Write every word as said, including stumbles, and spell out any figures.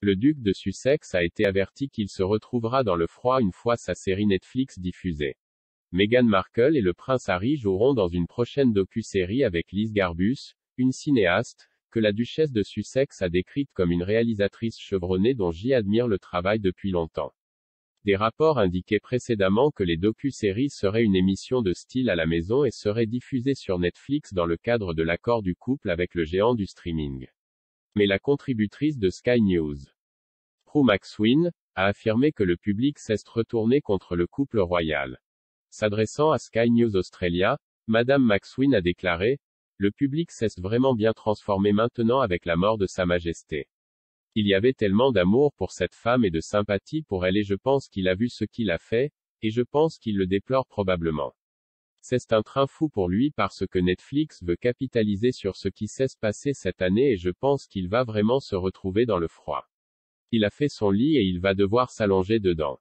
Le duc de Sussex a été averti qu'il se retrouvera dans le froid une fois sa série Netflix diffusée. Meghan Markle et le prince Harry joueront dans une prochaine docu-série avec Liz Garbus, une cinéaste, que la duchesse de Sussex a décrite comme une réalisatrice chevronnée dont j'admire le travail depuis longtemps. Des rapports indiquaient précédemment que les docu-séries seraient une émission de style à la maison et seraient diffusées sur Netflix dans le cadre de l'accord du couple avec le géant du streaming. Mais la contributrice de Sky News, Prue MacSwin, a affirmé que le public s'est retourné contre le couple royal. S'adressant à Sky News Australia, Madame Maxwin a déclaré: le public s'est vraiment bien transformé maintenant avec la mort de Sa Majesté. Il y avait tellement d'amour pour cette femme et de sympathie pour elle et je pense qu'il a vu ce qu'il a fait, et je pense qu'il le déplore probablement. C'est un train fou pour lui parce que Netflix veut capitaliser sur ce qui s'est passé cette année et je pense qu'il va vraiment se retrouver dans le froid. Il a fait son lit et il va devoir s'allonger dedans.